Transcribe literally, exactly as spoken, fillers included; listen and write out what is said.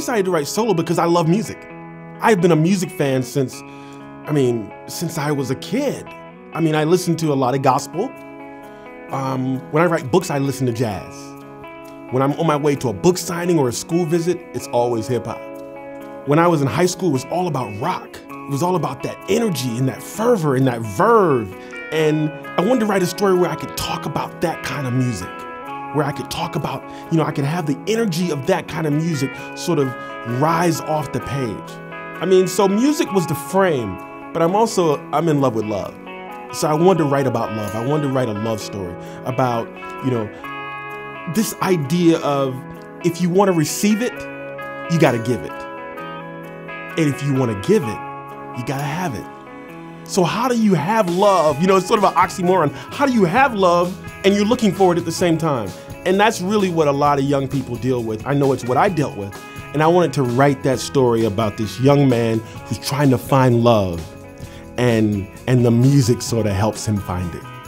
decided to write Solo because I love music. I've been a music fan since, I mean, since I was a kid. I mean, I listen to a lot of gospel. Um, when I write books, I listen to jazz. When I'm on my way to a book signing or a school visit, it's always hip hop. When I was in high school, it was all about rock. It was all about that energy and that fervor and that verve. And I wanted to write a story where I could talk about that kind of music, where I could talk about, you know, I could have the energy of that kind of music sort of rise off the page. I mean, so music was the frame, but I'm also, I'm in love with love. So I wanted to write about love. I wanted to write a love story about, you know, this idea of if you want to receive it, you got to give it. And if you want to give it, you got to have it. So how do you have love? You know, it's sort of an oxymoron. How do you have love and you're looking for it at the same time? And that's really what a lot of young people deal with. I know it's what I dealt with. And I wanted to write that story about this young man who's trying to find love. And, and the music sort of helps him find it.